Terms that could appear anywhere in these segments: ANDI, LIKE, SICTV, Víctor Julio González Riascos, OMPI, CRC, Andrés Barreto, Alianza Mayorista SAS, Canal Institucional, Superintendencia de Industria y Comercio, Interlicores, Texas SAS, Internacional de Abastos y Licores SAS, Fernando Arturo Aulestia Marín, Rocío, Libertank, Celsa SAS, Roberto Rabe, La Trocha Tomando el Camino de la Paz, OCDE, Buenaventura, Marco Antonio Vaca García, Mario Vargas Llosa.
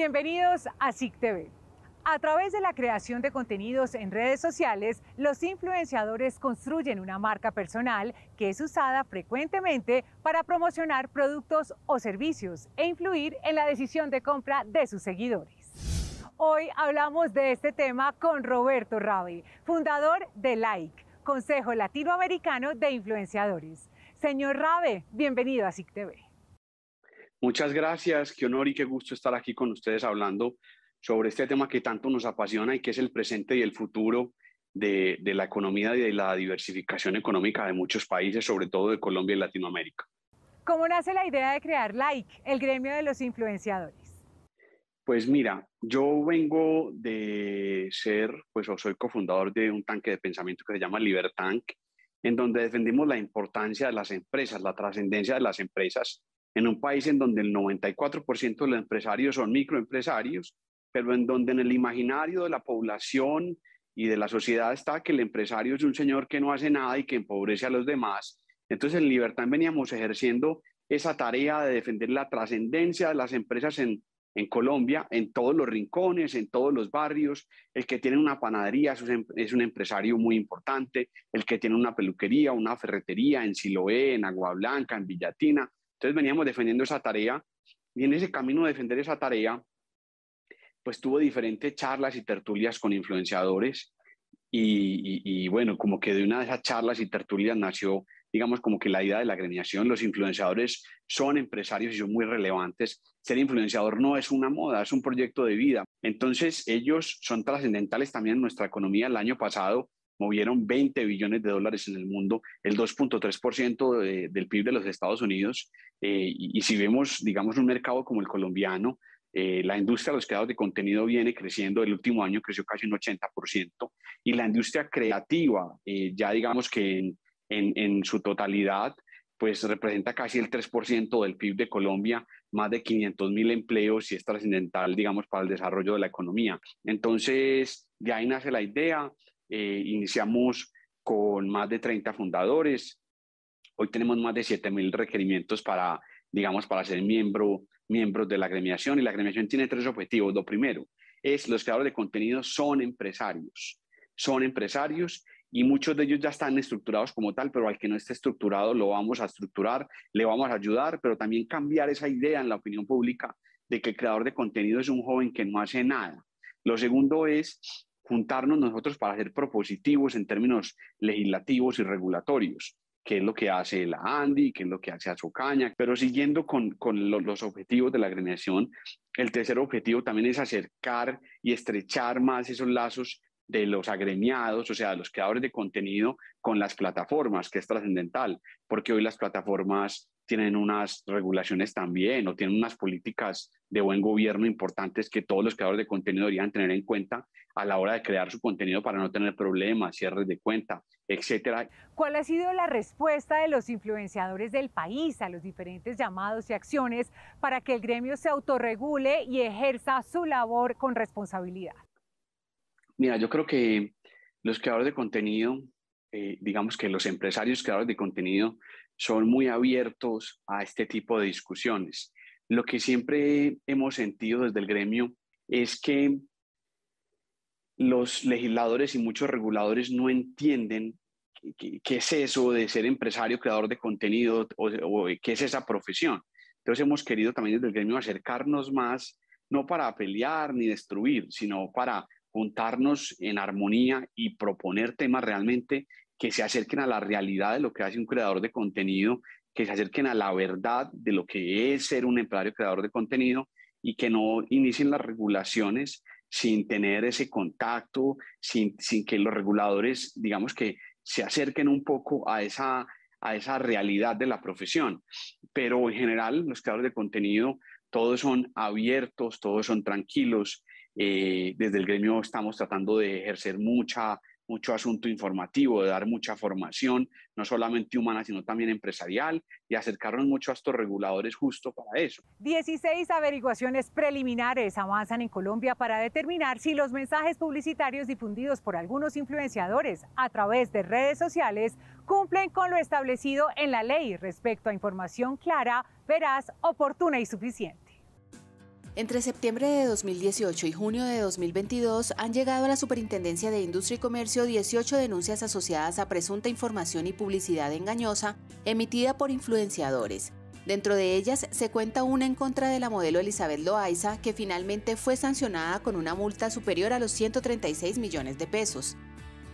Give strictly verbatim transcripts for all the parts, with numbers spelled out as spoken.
Bienvenidos a S I C T V. A través de la creación de contenidos en redes sociales, los influenciadores construyen una marca personal que es usada frecuentemente para promocionar productos o servicios e influir en la decisión de compra de sus seguidores. Hoy hablamos de este tema con Roberto Rabe, fundador de LIKE, Consejo Latinoamericano de Influenciadores. Señor Rabe, bienvenido a S I C T V. Muchas gracias, qué honor y qué gusto estar aquí con ustedes hablando sobre este tema que tanto nos apasiona y que es el presente y el futuro de, de la economía y de la diversificación económica de muchos países, sobre todo de Colombia y Latinoamérica. ¿Cómo nace la idea de crear LIKE, el gremio de los influenciadores? Pues mira, yo vengo de ser, pues o soy cofundador de un tanque de pensamiento que se llama Libertank, en donde defendimos la importancia de las empresas, la trascendencia de las empresas, en un país en donde el noventa y cuatro por ciento de los empresarios son microempresarios, pero en donde en el imaginario de la población y de la sociedad está que el empresario es un señor que no hace nada y que empobrece a los demás. Entonces en Libertad veníamos ejerciendo esa tarea de defender la trascendencia de las empresas en, en Colombia, en todos los rincones, en todos los barrios. El que tiene una panadería es un empresario muy importante, el que tiene una peluquería, una ferretería en Siloé, en Agua Blanca, en Villatina. Entonces veníamos defendiendo esa tarea y en ese camino de defender esa tarea pues tuvo diferentes charlas y tertulias con influenciadores y, y, y bueno, como que de una de esas charlas y tertulias nació, digamos, como que la idea de la agremiación. Los influenciadores son empresarios y son muy relevantes. Ser influenciador no es una moda, es un proyecto de vida. Entonces ellos son trascendentales también en nuestra economía. El año pasado movieron veinte billones de dólares en el mundo, el dos punto tres por ciento de, del P I B de los Estados Unidos. Eh, y, y si vemos, digamos, un mercado como el colombiano, Eh, la industria de los creadores de contenido viene creciendo, el último año creció casi un ochenta por ciento, y la industria creativa, eh, ya digamos que en, en, en su totalidad, pues representa casi el tres por ciento del P I B de Colombia, más de quinientos mil empleos y es trascendental, digamos, para el desarrollo de la economía. Entonces, de ahí nace la idea, eh, iniciamos con más de treinta fundadores, hoy tenemos más de siete mil requerimientos para, digamos, para ser miembro miembros de la agremiación, y la agremiación tiene tres objetivos. Lo primero es los creadores de contenido son empresarios, son empresarios y muchos de ellos ya están estructurados como tal, pero al que no esté estructurado lo vamos a estructurar, le vamos a ayudar, pero también cambiar esa idea en la opinión pública de que el creador de contenido es un joven que no hace nada. Lo segundo es juntarnos nosotros para ser propositivos en términos legislativos y regulatorios, qué es lo que hace la ANDI, qué es lo que hace Azucaña, pero siguiendo con, con lo, los objetivos de la agremiación, el tercer objetivo también es acercar y estrechar más esos lazos de los agremiados, o sea, los creadores de contenido con las plataformas, que es trascendental, porque hoy las plataformas tienen unas regulaciones también o tienen unas políticas de buen gobierno importantes que todos los creadores de contenido deberían tener en cuenta a la hora de crear su contenido para no tener problemas, cierres de cuenta, etcétera. ¿Cuál ha sido la respuesta de los influenciadores del país a los diferentes llamados y acciones para que el gremio se autorregule y ejerza su labor con responsabilidad? Mira, yo creo que los creadores de contenido, eh, digamos que los empresarios creadores de contenido son muy abiertos a este tipo de discusiones. Lo que siempre hemos sentido desde el gremio es que los legisladores y muchos reguladores no entienden qué es eso de ser empresario, creador de contenido, o, o qué es esa profesión. Entonces hemos querido también desde el gremio acercarnos más, no para pelear ni destruir, sino para juntarnos en armonía y proponer temas realmente que se acerquen a la realidad de lo que hace un creador de contenido, que se acerquen a la verdad de lo que es ser un empresario creador de contenido y que no inicien las regulaciones sin tener ese contacto, sin, sin que los reguladores, digamos que se acerquen un poco a esa, a esa realidad de la profesión. Pero en general los creadores de contenido todos son abiertos, todos son tranquilos. Eh, desde el gremio estamos tratando de ejercer mucha mucho asunto informativo, de dar mucha formación, no solamente humana, sino también empresarial, y acercarnos mucho a estos reguladores justo para eso. dieciséis averiguaciones preliminares avanzan en Colombia para determinar si los mensajes publicitarios difundidos por algunos influenciadores a través de redes sociales cumplen con lo establecido en la ley respecto a información clara, veraz, oportuna y suficiente. Entre septiembre de dos mil dieciocho y junio de dos mil veintidós han llegado a la Superintendencia de Industria y Comercio dieciocho denuncias asociadas a presunta información y publicidad engañosa emitida por influenciadores. Dentro de ellas se cuenta una en contra de la modelo Elizabeth Loaiza, que finalmente fue sancionada con una multa superior a los ciento treinta y seis millones de pesos.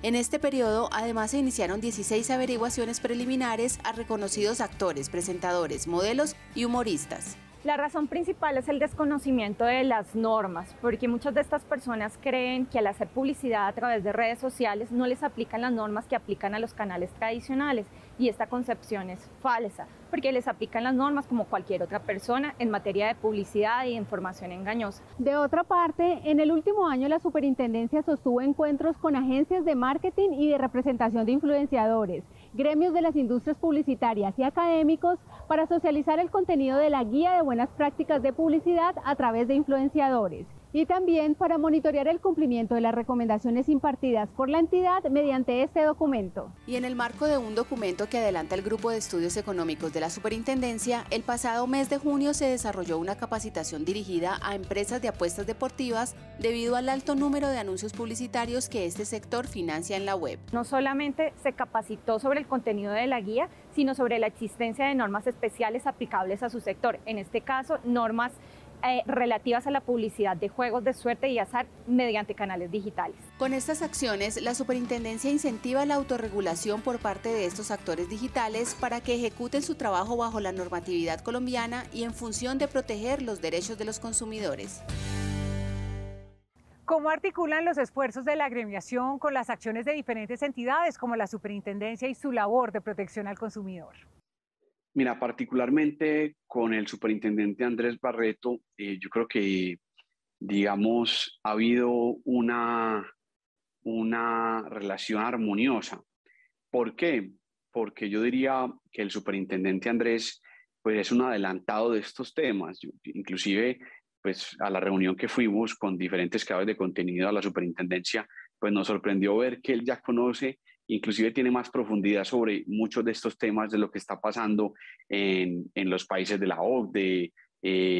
En este periodo, además, se iniciaron dieciséis averiguaciones preliminares a reconocidos actores, presentadores, modelos y humoristas. La razón principal es el desconocimiento de las normas, porque muchas de estas personas creen que al hacer publicidad a través de redes sociales no les aplican las normas que aplican a los canales tradicionales, y esta concepción es falsa, porque les aplican las normas como cualquier otra persona en materia de publicidad y de información engañosa. De otra parte, en el último año la Superintendencia sostuvo encuentros con agencias de marketing y de representación de influenciadores, gremios de las industrias publicitarias y académicos para socializar el contenido de la guía de buenas prácticas de publicidad a través de influenciadores y también para monitorear el cumplimiento de las recomendaciones impartidas por la entidad mediante este documento. Y en el marco de un documento que adelanta el Grupo de Estudios Económicos de la Superintendencia, el pasado mes de junio se desarrolló una capacitación dirigida a empresas de apuestas deportivas debido al alto número de anuncios publicitarios que este sector financia en la web. No solamente se capacitó sobre el contenido de la guía, sino sobre la existencia de normas especiales aplicables a su sector, en este caso normas Eh, relativas a la publicidad de juegos de suerte y azar mediante canales digitales. Con estas acciones, la Superintendencia incentiva la autorregulación por parte de estos actores digitales para que ejecuten su trabajo bajo la normatividad colombiana y en función de proteger los derechos de los consumidores. ¿Cómo articulan los esfuerzos de la agremiación con las acciones de diferentes entidades como la Superintendencia y su labor de protección al consumidor? Mira, particularmente con el superintendente Andrés Barreto, eh, yo creo que, digamos, ha habido una, una relación armoniosa. ¿Por qué? Porque yo diría que el superintendente Andrés pues, es un adelantado de estos temas. Yo, inclusive, pues, a la reunión que fuimos con diferentes cabezas de contenido a la superintendencia, pues nos sorprendió ver que él ya conoce, inclusive tiene más profundidad sobre muchos de estos temas de lo que está pasando en, en los países de la O C D E,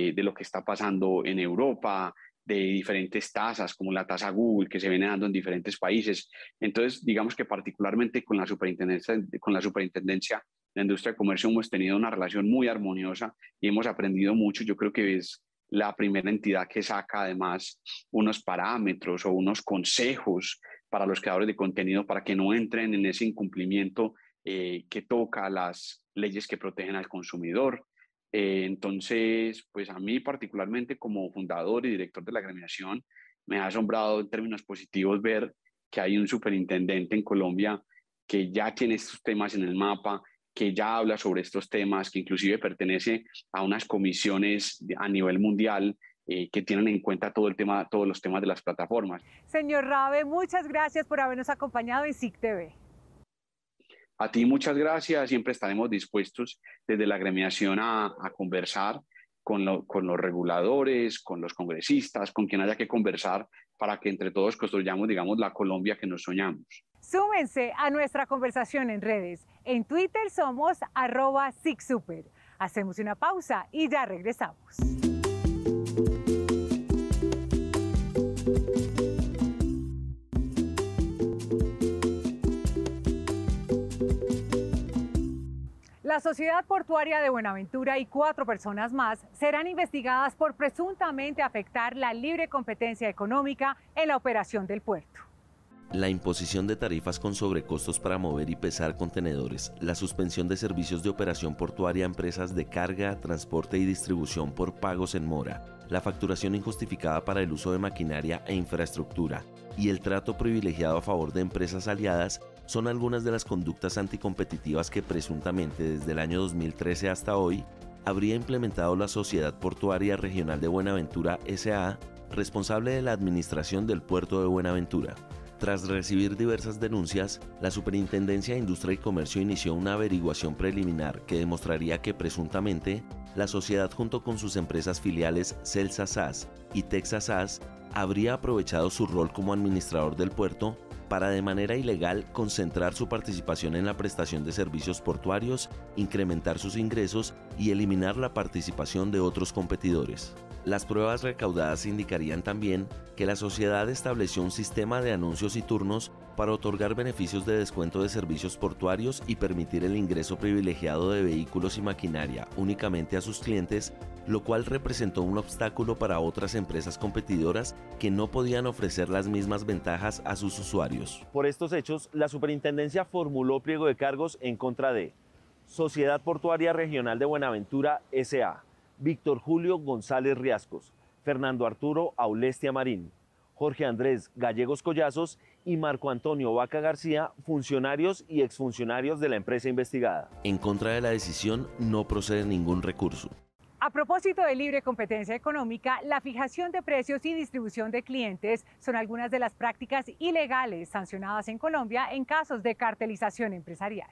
eh, de lo que está pasando en Europa, de diferentes tasas como la tasa Google que se viene dando en diferentes países. Entonces, digamos que particularmente con la superintendencia, con la superintendencia de Industria y Comercio hemos tenido una relación muy armoniosa y hemos aprendido mucho. Yo creo que es la primera entidad que saca además unos parámetros o unos consejos para los creadores de contenido para que no entren en ese incumplimiento eh, que toca las leyes que protegen al consumidor. Eh, entonces, pues a mí particularmente como fundador y director de la agremiación me ha asombrado en términos positivos ver que hay un superintendente en Colombia que ya tiene estos temas en el mapa, que ya habla sobre estos temas, que inclusive pertenece a unas comisiones a nivel mundial Eh, que tienen en cuenta todo el tema, todos los temas de las plataformas. Señor Rabe, muchas gracias por habernos acompañado en S I C T V. A ti muchas gracias, siempre estaremos dispuestos desde la agremiación a, a conversar con, lo, con los reguladores, con los congresistas, con quien haya que conversar para que entre todos construyamos, digamos, la Colombia que nos soñamos. Súmense a nuestra conversación en redes. En Twitter somos arroba SICSuper. Hacemos una pausa y ya regresamos. La Sociedad Portuaria de Buenaventura y cuatro personas más serán investigadas por presuntamente afectar la libre competencia económica en la operación del puerto. La imposición de tarifas con sobrecostos para mover y pesar contenedores, la suspensión de servicios de operación portuaria a empresas de carga, transporte y distribución por pagos en mora, la facturación injustificada para el uso de maquinaria e infraestructura y el trato privilegiado a favor de empresas aliadas son algunas de las conductas anticompetitivas que presuntamente desde el año dos mil trece hasta hoy habría implementado la Sociedad Portuaria Regional de Buenaventura S A, responsable de la administración del puerto de Buenaventura. Tras recibir diversas denuncias, la Superintendencia de Industria y Comercio inició una averiguación preliminar que demostraría que presuntamente la sociedad junto con sus empresas filiales Celsa S A S y Texas S A S habría aprovechado su rol como administrador del puerto para de manera ilegal concentrar su participación en la prestación de servicios portuarios, incrementar sus ingresos y eliminar la participación de otros competidores. Las pruebas recaudadas indicarían también que la sociedad estableció un sistema de anuncios y turnos para otorgar beneficios de descuento de servicios portuarios y permitir el ingreso privilegiado de vehículos y maquinaria únicamente a sus clientes, lo cual representó un obstáculo para otras empresas competidoras que no podían ofrecer las mismas ventajas a sus usuarios. Por estos hechos, la Superintendencia formuló pliego de cargos en contra de Sociedad Portuaria Regional de Buenaventura S A, Víctor Julio González Riascos, Fernando Arturo Aulestia Marín, Jorge Andrés Gallegos Collazos y Marco Antonio Vaca García, funcionarios y exfuncionarios de la empresa investigada. En contra de la decisión no procede ningún recurso. A propósito de libre competencia económica, la fijación de precios y distribución de clientes son algunas de las prácticas ilegales sancionadas en Colombia en casos de cartelización empresarial.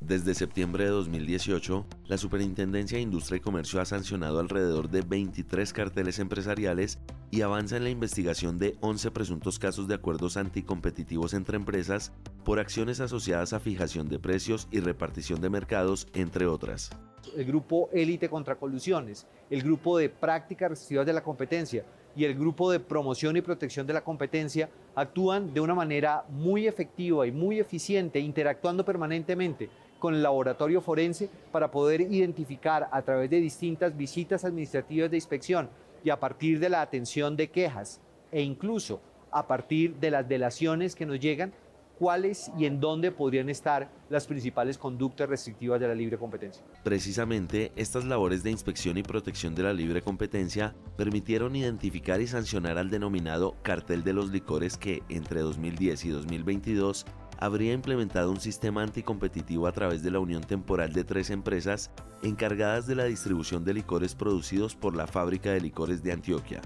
Desde septiembre de dos mil dieciocho, la Superintendencia de Industria y Comercio ha sancionado alrededor de veintitrés carteles empresariales y avanza en la investigación de once presuntos casos de acuerdos anticompetitivos entre empresas por acciones asociadas a fijación de precios y repartición de mercados, entre otras. El grupo Élite contra Colusiones, el grupo de Prácticas Restrictivas de la Competencia y el grupo de Promoción y Protección de la Competencia actúan de una manera muy efectiva y muy eficiente, interactuando permanentemente con el laboratorio forense para poder identificar a través de distintas visitas administrativas de inspección y a partir de la atención de quejas e incluso a partir de las delaciones que nos llegan, cuáles y en dónde podrían estar las principales conductas restrictivas de la libre competencia. Precisamente, estas labores de inspección y protección de la libre competencia permitieron identificar y sancionar al denominado cartel de los licores que, entre dos mil diez y dos mil veintidós, habría implementado un sistema anticompetitivo a través de la unión temporal de tres empresas encargadas de la distribución de licores producidos por la Fábrica de Licores de Antioquia.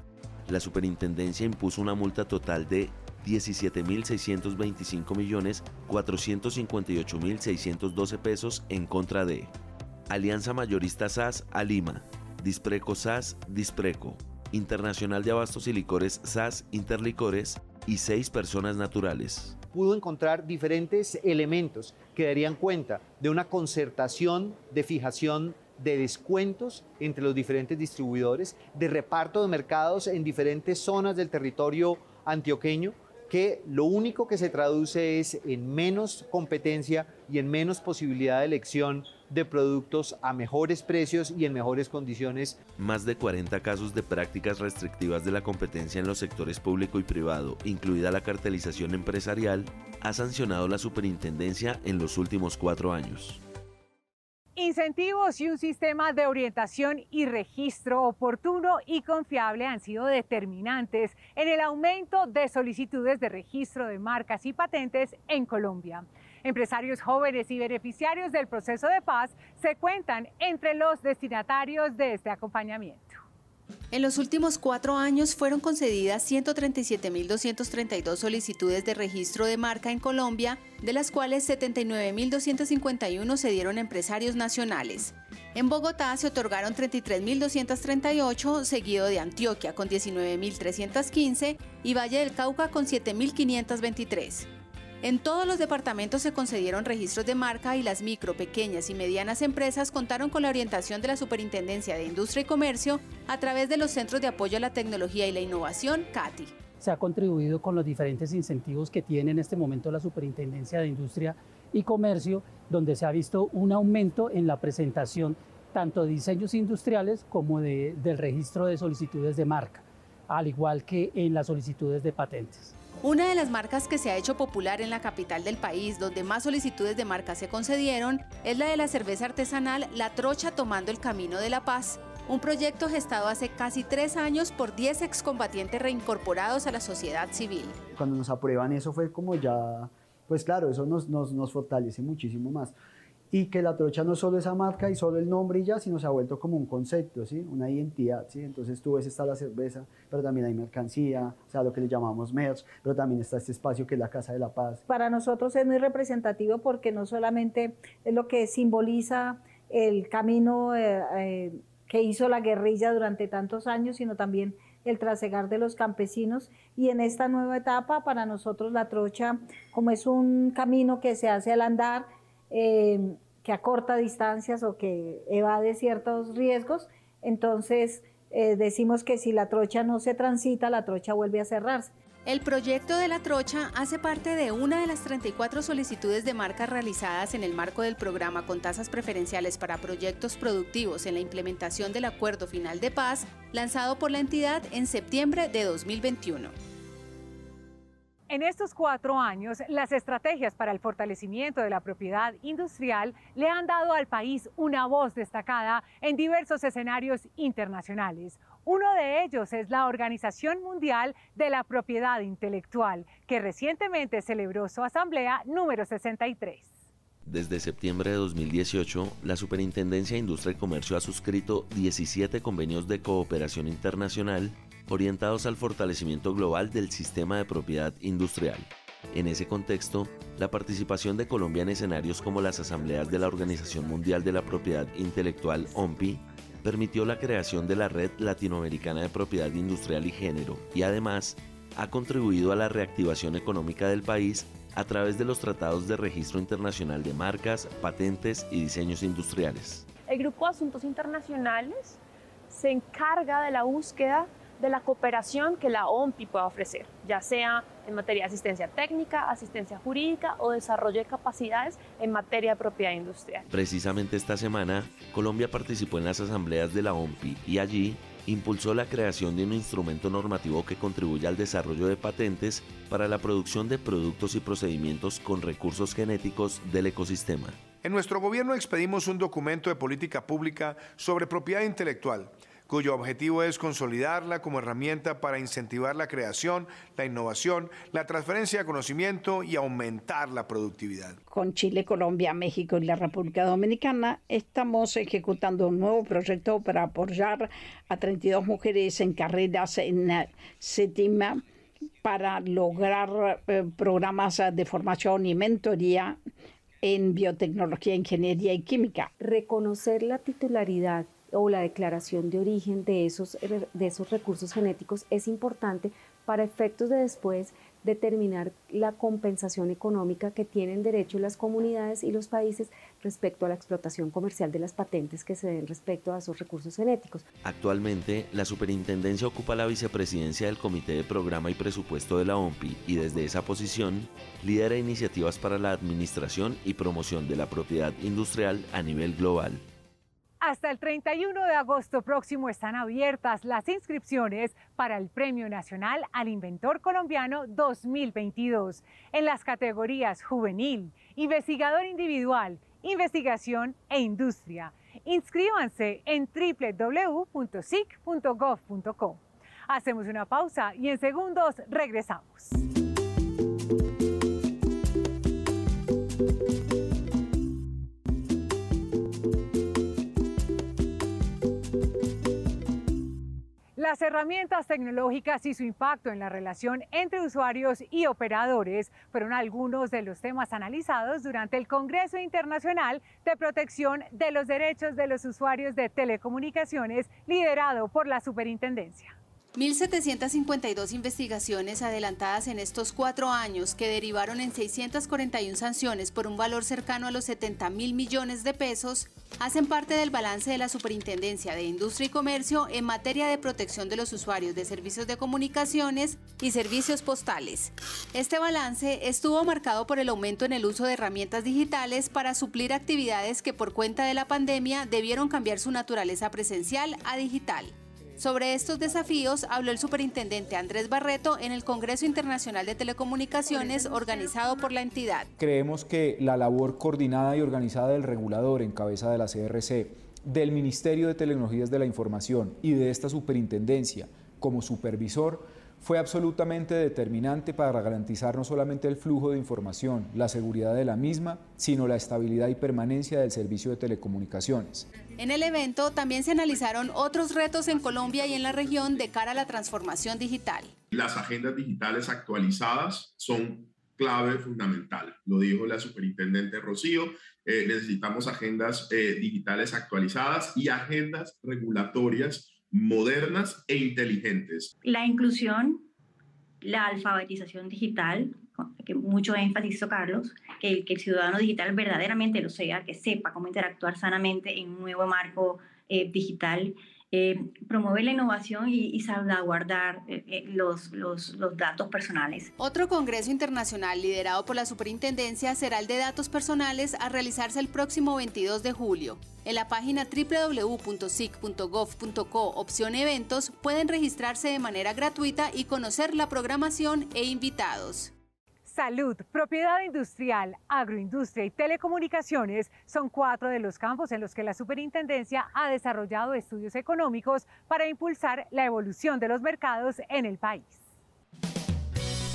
La Superintendencia impuso una multa total de diecisiete mil seiscientos veinticinco millones cuatrocientos cincuenta y ocho mil seiscientos doce pesos en contra de Alianza Mayorista S A S, Alima, Dispreco S A S, Dispreco, Internacional de Abastos y Licores S A S, Interlicores y seis personas naturales. Pudo encontrar diferentes elementos que darían cuenta de una concertación de fijación de descuentos entre los diferentes distribuidores, de reparto de mercados en diferentes zonas del territorio antioqueño, que lo único que se traduce es en menos competencia y en menos posibilidad de elección de productos a mejores precios y en mejores condiciones. Más de cuarenta casos de prácticas restrictivas de la competencia en los sectores público y privado, incluida la cartelización empresarial, ha sancionado la Superintendencia en los últimos cuatro años. Incentivos y un sistema de orientación y registro oportuno y confiable han sido determinantes en el aumento de solicitudes de registro de marcas y patentes en Colombia. Empresarios jóvenes y beneficiarios del proceso de paz se cuentan entre los destinatarios de este acompañamiento. En los últimos cuatro años fueron concedidas ciento treinta y siete mil doscientas treinta y dos solicitudes de registro de marca en Colombia, de las cuales setenta y nueve mil doscientas cincuenta y uno se dieron a empresarios nacionales. En Bogotá se otorgaron treinta y tres mil doscientas treinta y ocho, seguido de Antioquia con diecinueve mil trescientas quince y Valle del Cauca con siete mil quinientas veintitrés. En todos los departamentos se concedieron registros de marca y las micro, pequeñas y medianas empresas contaron con la orientación de la Superintendencia de Industria y Comercio a través de los Centros de Apoyo a la Tecnología y la Innovación, CATI. Se ha contribuido con los diferentes incentivos que tiene en este momento la Superintendencia de Industria y Comercio, donde se ha visto un aumento en la presentación tanto de diseños industriales como de, del registro de solicitudes de marca, al igual que en las solicitudes de patentes. Una de las marcas que se ha hecho popular en la capital del país, donde más solicitudes de marca se concedieron, es la de la cerveza artesanal La Trocha Tomando el Camino de la Paz, un proyecto gestado hace casi tres años por diez excombatientes reincorporados a la sociedad civil. Cuando nos aprueban eso fue como ya, pues claro, eso nos, nos, nos fortalece muchísimo más. Y que La Trocha no solo esa marca y solo el nombre y ya, sino se ha vuelto como un concepto, ¿sí? Una identidad, ¿sí? Entonces tú ves, está la cerveza, pero también hay mercancía, o sea, lo que le llamamos merch, pero también está este espacio que es la Casa de la Paz. Para nosotros es muy representativo porque no solamente es lo que simboliza el camino eh, eh, que hizo la guerrilla durante tantos años, sino también el trasegar de los campesinos, y en esta nueva etapa para nosotros La Trocha, como es un camino que se hace al andar, Eh, que acorta distancias o que evade ciertos riesgos, entonces eh, decimos que si la trocha no se transita, la trocha vuelve a cerrarse. El proyecto de la trocha hace parte de una de las treinta y cuatro solicitudes de marcas realizadas en el marco del programa con tasas preferenciales para proyectos productivos en la implementación del Acuerdo Final de Paz, lanzado por la entidad en septiembre de dos mil veintiuno. En estos cuatro años, las estrategias para el fortalecimiento de la propiedad industrial le han dado al país una voz destacada en diversos escenarios internacionales. Uno de ellos es la Organización Mundial de la Propiedad Intelectual, que recientemente celebró su asamblea número sesenta y tres. Desde septiembre de dos mil dieciocho, la Superintendencia de Industria y Comercio ha suscrito diecisiete convenios de cooperación internacional orientados al fortalecimiento global del sistema de propiedad industrial. En ese contexto, la participación de Colombia en escenarios como las asambleas de la Organización Mundial de la Propiedad Intelectual, O M P I, permitió la creación de la Red Latinoamericana de Propiedad Industrial y Género y además ha contribuido a la reactivación económica del país a través de los tratados de registro internacional de marcas, patentes y diseños industriales. El Grupo de Asuntos Internacionales se encarga de la búsqueda de la cooperación que la O M P I pueda ofrecer, ya sea en materia de asistencia técnica, asistencia jurídica o desarrollo de capacidades en materia de propiedad industrial. Precisamente esta semana, Colombia participó en las asambleas de la O M P I y allí impulsó la creación de un instrumento normativo que contribuya al desarrollo de patentes para la producción de productos y procedimientos con recursos genéticos del ecosistema. En nuestro gobierno expedimos un documento de política pública sobre propiedad intelectual, cuyo objetivo es consolidarla como herramienta para incentivar la creación, la innovación, la transferencia de conocimiento y aumentar la productividad. Con Chile, Colombia, México y la República Dominicana estamos ejecutando un nuevo proyecto para apoyar a treinta y dos mujeres en carreras en CETIMA para lograr eh, programas de formación y mentoría en biotecnología, ingeniería y química. Reconocer la titularidad o la declaración de origen de esos, de esos recursos genéticos es importante para efectos de después determinar la compensación económica que tienen derecho las comunidades y los países respecto a la explotación comercial de las patentes que se den respecto a esos recursos genéticos. Actualmente, la superintendencia ocupa la vicepresidencia del Comité de Programa y Presupuesto de la O M P I y desde esa posición lidera iniciativas para la administración y promoción de la propiedad industrial a nivel global. Hasta el treinta y uno de agosto próximo están abiertas las inscripciones para el Premio Nacional al Inventor Colombiano dos mil veintidós en las categorías Juvenil, Investigador Individual, Investigación e Industria. Inscríbanse en doble u doble u doble u punto sic punto gov punto co. Hacemos una pausa y en segundos regresamos. Las herramientas tecnológicas y su impacto en la relación entre usuarios y operadores fueron algunos de los temas analizados durante el Congreso Internacional de Protección de los Derechos de los Usuarios de Telecomunicaciones, liderado por la Superintendencia. mil setecientas cincuenta y dos investigaciones adelantadas en estos cuatro años que derivaron en seiscientas cuarenta y una sanciones por un valor cercano a los setenta mil millones de pesos hacen parte del balance de la Superintendencia de Industria y Comercio en materia de protección de los usuarios de servicios de comunicaciones y servicios postales. Este balance estuvo marcado por el aumento en el uso de herramientas digitales para suplir actividades que por cuenta de la pandemia debieron cambiar su naturaleza presencial a digital. Sobre estos desafíos habló el superintendente Andrés Barreto en el Congreso Internacional de Telecomunicaciones organizado por la entidad. Creemos que la labor coordinada y organizada del regulador en cabeza de la C R C, del Ministerio de Tecnologías de la Información y de esta superintendencia como supervisor fue absolutamente determinante para garantizar no solamente el flujo de información, la seguridad de la misma, sino la estabilidad y permanencia del servicio de telecomunicaciones. En el evento también se analizaron otros retos en Colombia y en la región de cara a la transformación digital. Las agendas digitales actualizadas son clave fundamental, lo dijo la superintendente Rocío, eh, necesitamos agendas eh, digitales actualizadas y agendas regulatorias modernas e inteligentes. La inclusión, la alfabetización digital, que mucho énfasis hizo Carlos, que, que el ciudadano digital verdaderamente lo sea, que sepa cómo interactuar sanamente en un nuevo marco eh, digital, eh, promover la innovación y, y salvaguardar eh, los, los, los datos personales. Otro congreso internacional liderado por la superintendencia será el de datos personales, a realizarse el próximo veintidós de julio. En la página doble u doble u doble u punto sic punto gov punto co, opción eventos, pueden registrarse de manera gratuita y conocer la programación e invitados. Salud, propiedad industrial, agroindustria y telecomunicaciones son cuatro de los campos en los que la superintendencia ha desarrollado estudios económicos para impulsar la evolución de los mercados en el país.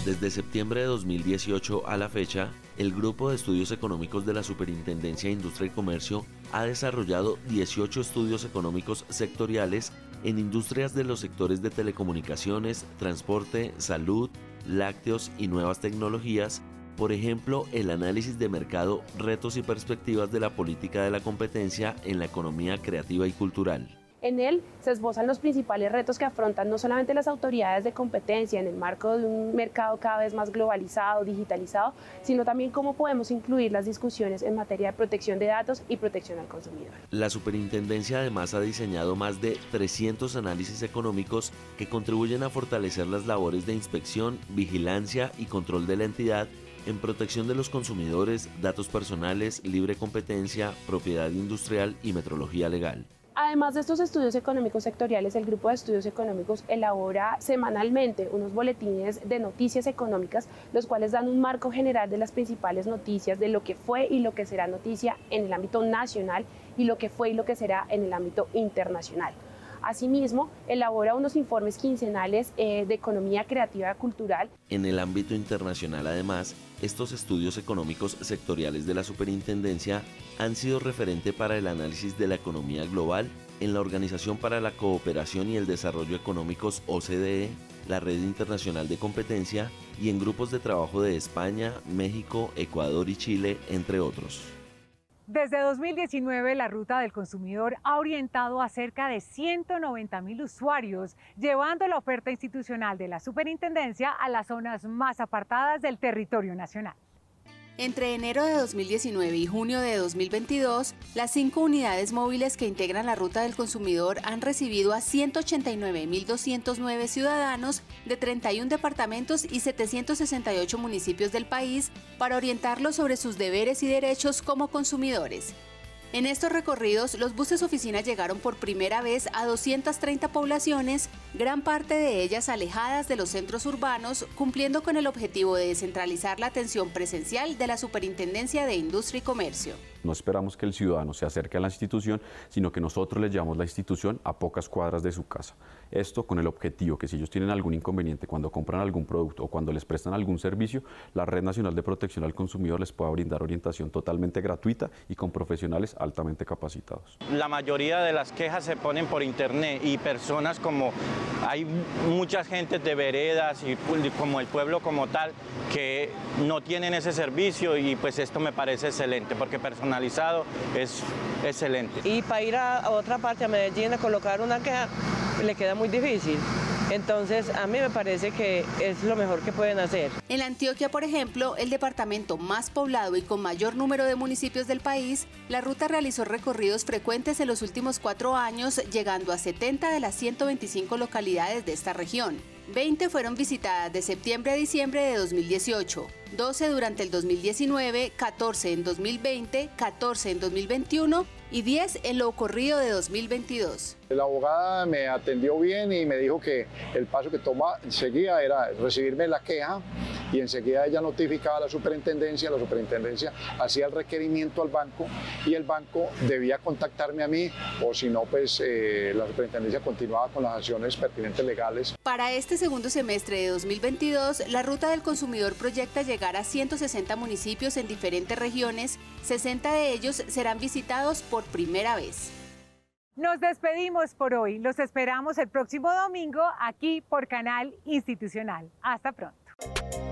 Desde septiembre de dos mil dieciocho a la fecha, el Grupo de Estudios Económicos de la Superintendencia de Industria y Comercio ha desarrollado dieciocho estudios económicos sectoriales en industrias de los sectores de telecomunicaciones, transporte, salud, lácteos y nuevas tecnologías, por ejemplo, el análisis de mercado, retos y perspectivas de la política de la competencia en la economía creativa y cultural. En él se esbozan los principales retos que afrontan no solamente las autoridades de competencia en el marco de un mercado cada vez más globalizado, digitalizado, sino también cómo podemos incluir las discusiones en materia de protección de datos y protección al consumidor. La superintendencia además ha diseñado más de trescientos análisis económicos que contribuyen a fortalecer las labores de inspección, vigilancia y control de la entidad en protección de los consumidores, datos personales, libre competencia, propiedad industrial y metrología legal. Además de estos estudios económicos sectoriales, el Grupo de Estudios Económicos elabora semanalmente unos boletines de noticias económicas, los cuales dan un marco general de las principales noticias, de lo que fue y lo que será noticia en el ámbito nacional y lo que fue y lo que será en el ámbito internacional. Asimismo, elabora unos informes quincenales eh, de economía creativa y cultural. En el ámbito internacional, además, estos estudios económicos sectoriales de la superintendencia han sido referente para el análisis de la economía global en la Organización para la Cooperación y el Desarrollo Económicos O C D E, la Red Internacional de Competencia y en grupos de trabajo de España, México, Ecuador y Chile, entre otros. Desde dos mil diecinueve, la Ruta del Consumidor ha orientado a cerca de ciento noventa mil usuarios, llevando la oferta institucional de la superintendencia a las zonas más apartadas del territorio nacional. Entre enero de dos mil diecinueve y junio de dos mil veintidós, las cinco unidades móviles que integran la Ruta del Consumidor han recibido a ciento ochenta y nueve mil doscientos nueve ciudadanos de treinta y uno departamentos y setecientos sesenta y ocho municipios del país para orientarlos sobre sus deberes y derechos como consumidores. En estos recorridos, los buses oficinas llegaron por primera vez a doscientas treinta poblaciones, gran parte de ellas alejadas de los centros urbanos, cumpliendo con el objetivo de descentralizar la atención presencial de la Superintendencia de Industria y Comercio. No esperamos que el ciudadano se acerque a la institución, sino que nosotros le llevamos la institución a pocas cuadras de su casa. Esto con el objetivo que si ellos tienen algún inconveniente cuando compran algún producto o cuando les prestan algún servicio, la Red Nacional de Protección al Consumidor les pueda brindar orientación totalmente gratuita y con profesionales altamente capacitados. La mayoría de las quejas se ponen por internet y personas como, hay mucha gente de veredas y como el pueblo como tal que no tienen ese servicio y pues esto me parece excelente porque personalizado es excelente. Y para ir a otra parte, a Medellín, a colocar una queja, le queda muy difícil. Entonces, a mí me parece que es lo mejor que pueden hacer. En Antioquia, por ejemplo, el departamento más poblado y con mayor número de municipios del país, la ruta realizó recorridos frecuentes en los últimos cuatro años, llegando a setenta de las ciento veinticinco localidades de esta región. veinte fueron visitadas de septiembre a diciembre de dos mil dieciocho, doce durante el dos mil diecinueve, catorce en dos mil veinte, catorce en dos mil veintiuno y diez en lo ocurrido de dos mil veintidós. La abogada me atendió bien y me dijo que el paso que tomaba enseguida era recibirme la queja y enseguida ella notificaba a la superintendencia, la superintendencia hacía el requerimiento al banco y el banco debía contactarme a mí o si no, pues eh, la superintendencia continuaba con las acciones pertinentes legales. Para este segundo semestre de dos mil veintidós, la Ruta del Consumidor proyecta llegar a ciento sesenta municipios en diferentes regiones, sesenta de ellos serán visitados por primera vez. Nos despedimos por hoy, los esperamos el próximo domingo aquí por Canal Institucional. Hasta pronto.